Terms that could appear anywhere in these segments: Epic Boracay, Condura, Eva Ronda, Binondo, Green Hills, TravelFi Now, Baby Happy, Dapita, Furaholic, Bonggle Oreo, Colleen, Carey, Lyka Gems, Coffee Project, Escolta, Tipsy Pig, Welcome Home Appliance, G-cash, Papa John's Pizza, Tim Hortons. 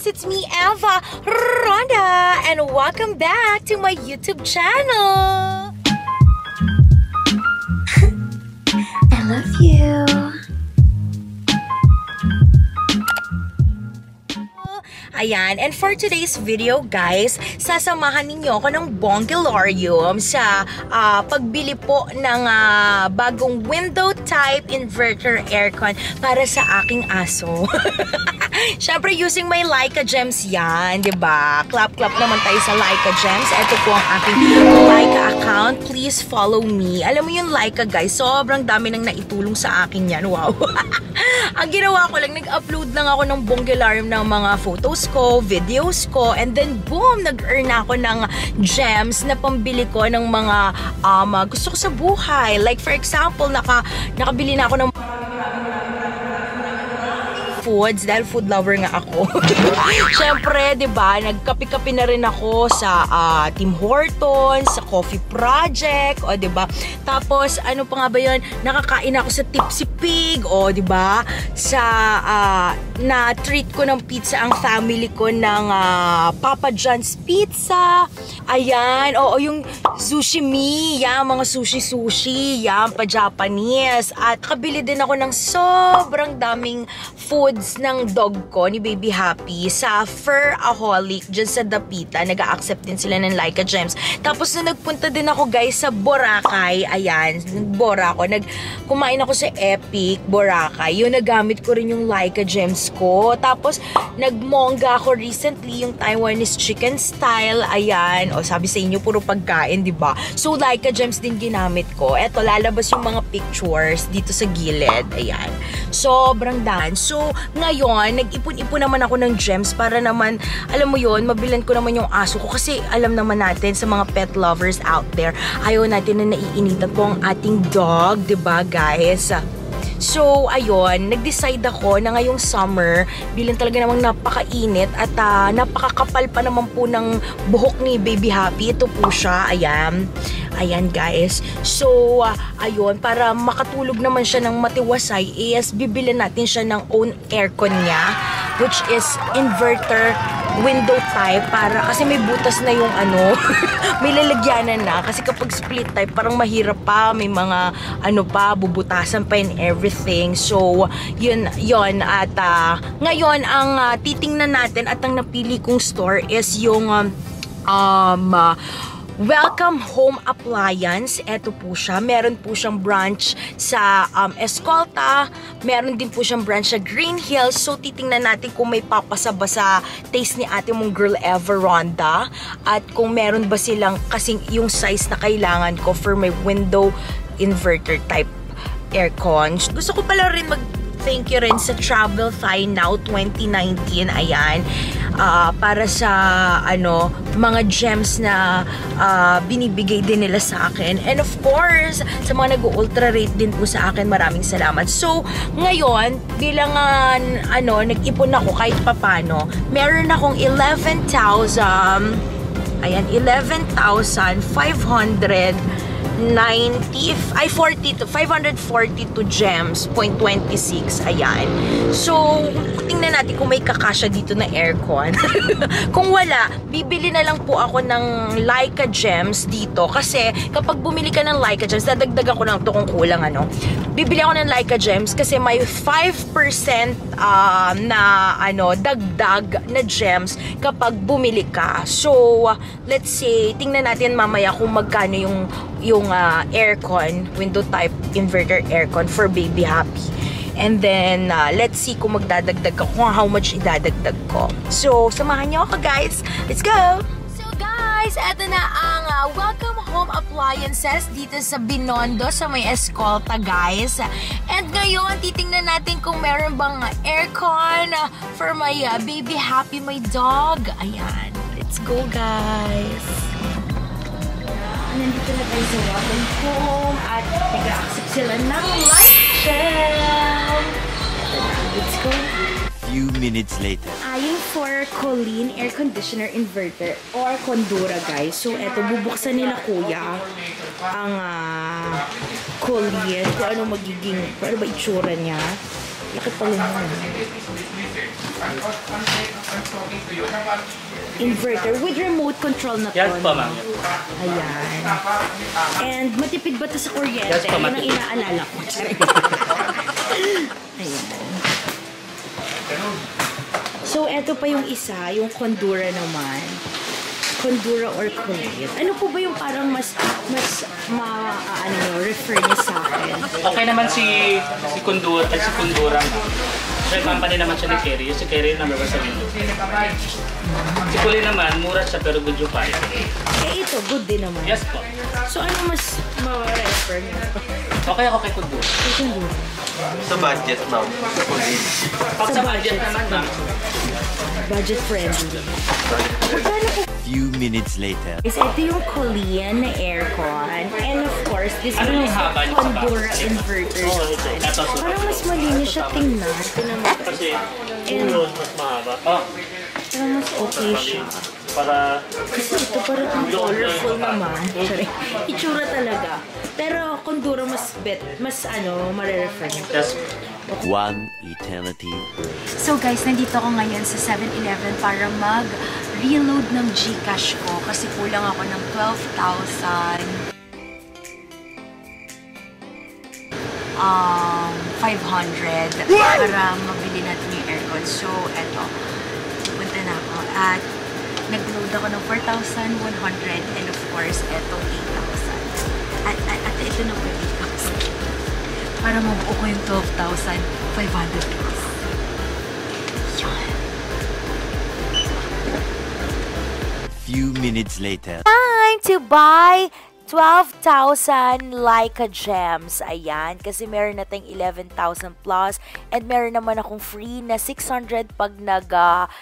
guys! It's me, Eva Ronda, and welcome back to my YouTube channel! I love you! Ayan, and for today's video guys, sasamahan ninyo ako ng Bonggle Oreo sa pagbili po ng bagong window type inverter aircon para sa aking aso. Siyempre using my Lyka Gems yan, diba? Clap-clap naman tayo sa Lyka Gems. Ito po ang aking Lyka account. Please follow me. Alam mo yung Lyka guys, sobrang dami nang naitulong sa akin yan. Wow! Ang ginawa ko lang, nag-upload lang ako ng Bonggelarium ng mga photos ko, videos ko, and then boom, nag-earn ako ng gems na pambili ko ng mga gusto ko sa buhay. Like for example, nakabili na ako ng foods dahil food lover nga ako. Siyempre, diba, nagkapi-kapi na rin ako sa Tim Hortons, sa Coffee Project, o diba? Tapos, ano pa nga ba yun? Nakakain ako sa Tipsy Pig, o diba? Sa, na-treat ko ng pizza ang family ko ng Papa John's Pizza. Ayan, oo, yung sushi mi, yan, mga sushi-sushi, yan, pa-Japanese. At kabili din ako ng sobrang daming food ng dog ko ni Baby Happy sa Furaholic dyan sa Dapita. Nag-a-accept din sila ng Lyka Gems. Tapos na nagpunta din ako guys sa Boracay. Ayan, Bora ako. Kumain ako sa Epic Boracay. Yung nagamit ko rin yung Lyka Gems ko. Tapos nagmongga ako recently yung Taiwanese chicken style. Ayan. O sabi sa inyo puro pagkain, di ba? So Lyka Gems din ginamit ko. Eto, lalabas yung mga pictures dito sa gilid. Ayan. Sobrang daan. So ngayon, nag-ipon-ipon naman ako ng gems para naman, alam mo yon, mabilan ko naman yung aso ko kasi alam naman natin sa mga pet lovers out there, ayaw natin na naiinitan po ang ating dog, diba guys? So, ayun, nag-decide ako na ngayong summer, bilang talaga namang napakainit at napakakapal pa naman po ng buhok ni Baby Happy. Ito po siya, ayan. Ayan, guys. So, ayun, para makatulog naman siya ng matiwasay, is bibilan natin siya ng own aircon niya, which is inverter window type para kasi may butas na yung ano, may lalagyanan na kasi kapag split type parang mahirap pa, may mga ano pa, bubutasan pa and everything. So yun at ngayon ang titingnan natin at ang napili kong store is yung Welcome Home Appliance. Eto po siya. Meron po siyang branch sa Escolta. Meron din po siyang branch sa Green Hills. So, titingnan natin kung may papasaba sa taste ni ate mong girl Eva Ronda. At kung meron ba silang kasing yung size na kailangan ko for my window inverter type aircon. Gusto ko pala rin mag-thank you rin sa TravelFi Now 2019. Ayan. Para sa ano mga gems na binibigay din nila sa akin, and of course sa mga nag-ultra rate din po sa akin, maraming salamat. So ngayon bilang nag-ipon ako kahit papano, meron akong 542 gems, 0.26, ayan. So, tingnan natin kung may kakasya dito na aircon. Kung wala, bibili na lang po ako ng Lyka Gems dito. Kasi, kapag bumili ka ng Lyka Gems, dadagdagan ko lang ito kung kulang, ano. Bibili ako ng Lyka Gems kasi may 5% na, dagdag na gems kapag bumili ka. So, let's say, tingnan natin mamaya kung magkano yung aircon, window type inverter aircon for Baby Happy. And then, let's see kung magdadagdag ko, kung how much idadagdag ko. So, samahan niyo ako guys. Let's go! So guys, eto na ang Welcome Home Appliances dito sa Binondo, sa may Escolta guys. And ngayon, titingnan natin kung meron bang aircon for my Baby Happy, my dog. Ayan, let's go guys! Nandito na tayo sa Welcome Home at nag-a-accept sila ng Lyka Gem. Let's go. Few minutes later. Ayon for Colleen air conditioner inverter or Condura guys. So eto, bubuksan nila kuya ang Colleen. Kung ano magiging, ano ba itsura niya. Laki pa lang. I'm talking to you. Inverter with remote control na to. Yes po, ma'am. Ayan. And matipid ba ito sa kuryente? Yes po, ma'am. Yun ang inaalala ko. Ayan. So, eto pa yung isa, yung Condura naman. Condura or Colleen. Ano po ba yung parang mas refer niya sa akin? Okay naman si Condura, ay si Condura. Siya, company naman siya ni Carey. Si Carey number 1 sa window. Si Colleen naman, mura siya pero good yung fire. Eh ito, good din naman. Yes po. So ano mas ma-refer niya? Okay ako kay Condura. Kay Condura. Sa budget ma'am. Pag sa budget naman ma'am. Budget friendly. Magkano po? Few minutes later. Is ito yung Colleen na aircon. And of course, this one is yung Condura inverter. Parang mas malinis siya tingnan. Ito naman. Kasi yung mas mahaba. Parang mas okay siya. Kasi ito parang colorful naman. Itsura talaga. Pero Condura mas marerefer niya. One eternity. So guys, nandito ako ngayon sa 7-Eleven para mag-reload ng G-cash ko kasi kulang ako ng 12,500 para mabili natin yung aircon. So eto, punta na ako at nag-load ako ng 4,100 and of course etong 8,000 at ito na po yung 8,000 para mabuo ko yung 12,500 pesos. Yun. Few minutes later. Time to buy 12,000 Lyka Gems. Ayan, kasi meron nating 11,000 plus and meron naman akong free na 600 pag nag-top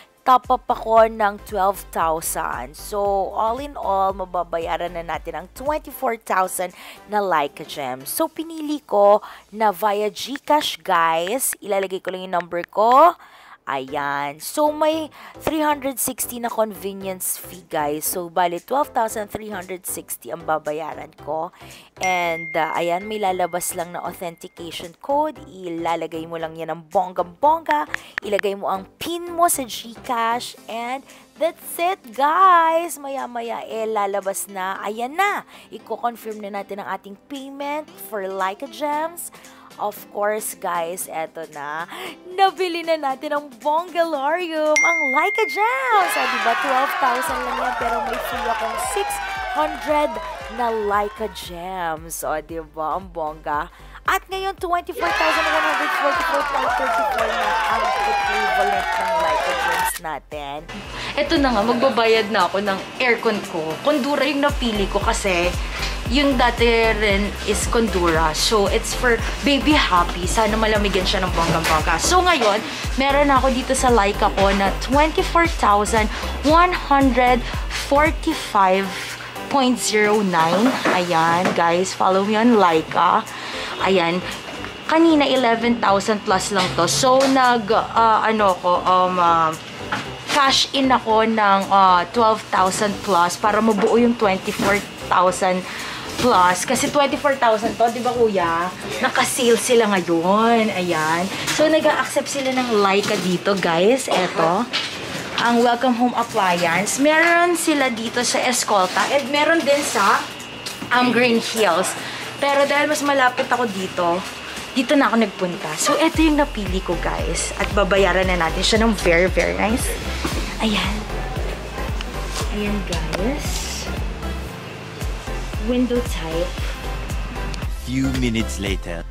up ako ng 12,000. So, all in all, mababayaran na natin ang 24,000 na Lyka Gems. So, pinili ko na via Gcash, guys. Ilalagay ko lang yung number ko. Ayan. So, may 360 na convenience fee, guys. So, bali, 12,360 ang babayaran ko. And, ayan, may lalabas lang na authentication code. Ilalagay mo lang yan ng bongga-bongga. Ilagay mo ang PIN mo sa Gcash. And, that's it, guys! Maya-maya, lalabas na. Ayan na! Iko-confirm na natin ang ating payment for Lyka Gems. Of course, guys, eto na. Nabili na natin ang Bonggle Oreo, ang Lyka Gems. So, diba, 12,000 lang yan, pero may free akong 600 na Lyka Gems. So, diba, ang bongga. At ngayon, 24,144.34 na ang equivalent ng Lyka Gems natin. Eto na nga, magbabayad na ako ng aircon ko. Condura yung napili ko kasi yung dati rin is Condura. So, it's for Baby Happy. Sana malamigan siya ng bonggang-bongga. So, ngayon, meron ako dito sa Lyka ko na 24,145.09. Ayan, guys. Follow me on Lyka. Ayan. Kanina, 11,000 plus lang to. So, cash in ako ng 12,000 plus para mabuo yung 24,000 plus. Kasi 24,000 to, di ba kuya? Naka-sale sila ngayon. Ayan. So, nag-accept sila ng Lyka dito, guys. Eto. Ang Welcome Home Appliance. Meron sila dito sa Escolta. At meron din sa Green Hills. Pero dahil mas malapit ako dito, dito na ako nagpunta. So, eto yung napili ko, guys. At babayaran na natin siya ng very, very nice. Ayan. Ayan, guys. Window type. Few minutes later.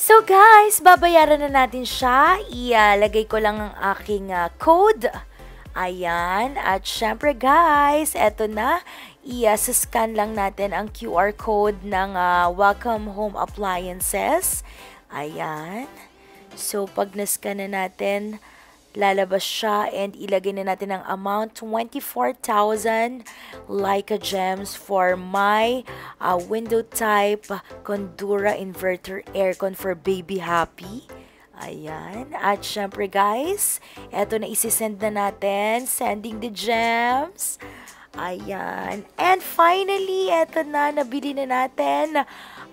So guys, babayaran na natin siya. Ilalagay ko lang ang aking code. Ayan. At syempre guys, eto na. I-scan lang natin ang QR code ng Welcome Home Appliances. Ayan. So pag na-scan na natin, lalabas siya and ilagay na natin ang amount 24,000 Lyka Gems for my window type Condura inverter aircon for Baby Happy. Ayan. At syempre guys, eto na isisend na natin. Sending the gems. Ayan. And finally, eto na. Nabili na natin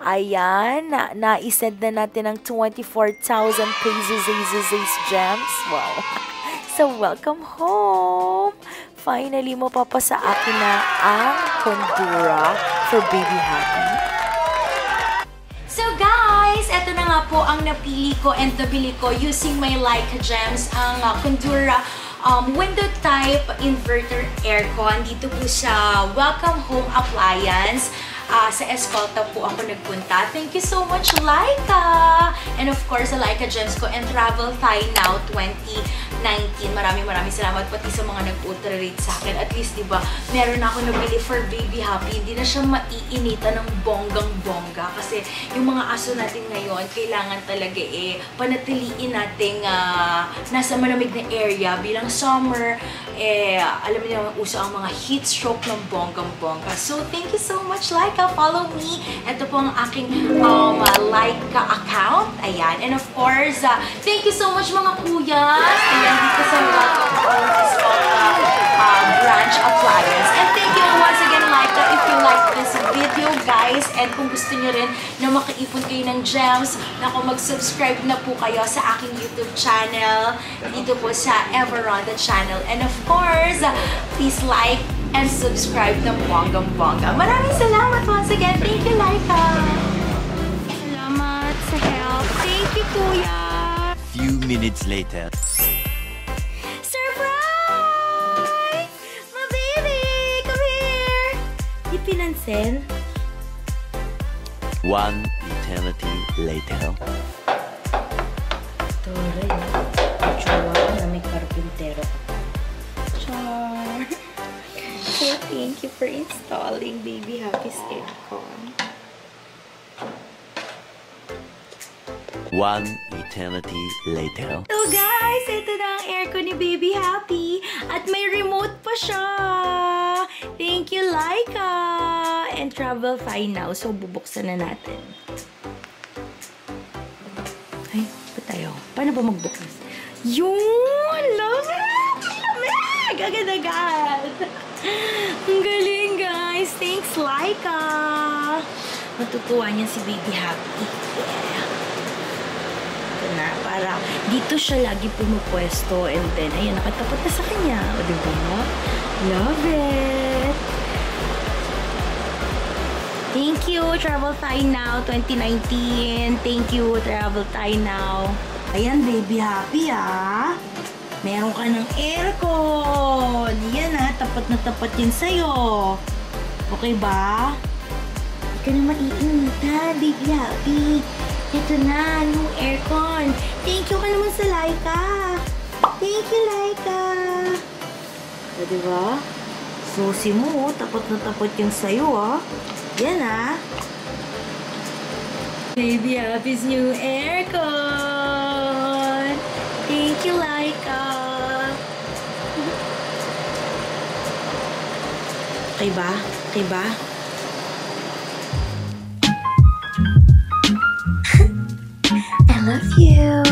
Ayan, na-isend na natin ang 24,000 pesos gems. Wow. So, welcome home! Finally, mapapa sa akin na ang Condura for Baby Happy. So, guys, eto na nga po ang napili ko and nabili ko using my Lyka Gems, ang Condura window type inverter aircon dito po sa Welcome Home Appliance. Sa Escolta po ako nagpunta. Thank you so much, Lyka! And of course, sa Lyka Gems ko and TravelFi Now 2019. Maraming salamat pati sa mga nag-ultra-rate sa akin. At least, diba, meron ako nabili for Baby Happy. Hindi na siya maiinita ng bonggang-bongga. Kasi yung mga aso natin ngayon, kailangan talaga eh, panatiliin natin nasa malamig na area. Bilang summer, eh, alam niyo naman uso ang mga heat stroke ng bonggang-bongga. So, thank you so much, Lyka! Follow me. Ito po ang aking Lyka account. Ayan. And of course, thank you so much mga kuyas. Ayan, dito sa Welcome Home Branch Appliance. And thank you once again, Lyka, if you like this video, guys. And kung gusto nyo rin na makaipon kayo ng gems, mag-subscribe na po kayo sa aking YouTube channel. Dito po sa Eva Ronda channel. And of course, please like and subscribe ng Bonggang-Bongga. Maraming salamat once again. Thank you, Lyka. Salamat sa help. Thank you, Kuya. Few minutes later. Surprise! My baby! Come here! Di pinansin? One eternity later. Ito rin. Chua na may karpintero. Char! So, thank you for installing Baby Happy's aircon. One eternity later. So guys, ito na ang aircon ni Baby Happy. At may remote pa siya. Thank you, Lyka. And TravelFi Now. So, bubuksan na natin. Ay, pa tayo. Paano ba magbukas? Yun! Love it! Love it! Agad-agad! Ang galing, guys! Thanks, Lyka! Matutuwa niya si Baby Happy. Yeah. Ito na, para dito siya lagi pumupwesto. And then, ayan, nakatapat na sa kanya. O, diba? Love it! Thank you, TravelFi Now 2019. Thank you, TravelFi Now. Ayan, Baby Happy, ah! Meron ka ng aircon! Yan ha, tapat na tapat yan sa'yo. Okay ba? Hindi ka na maiinitan, Baby Happy. Ito na, new aircon. Thank you ka naman sa Lyka. Thank you, Lyka. O, diba? Susi mo, tapat na tapat yan sa'yo, ha? Yan ha. Baby Happy's new aircon. Thank you, Lyka. Okay ba? Okay ba? I love you.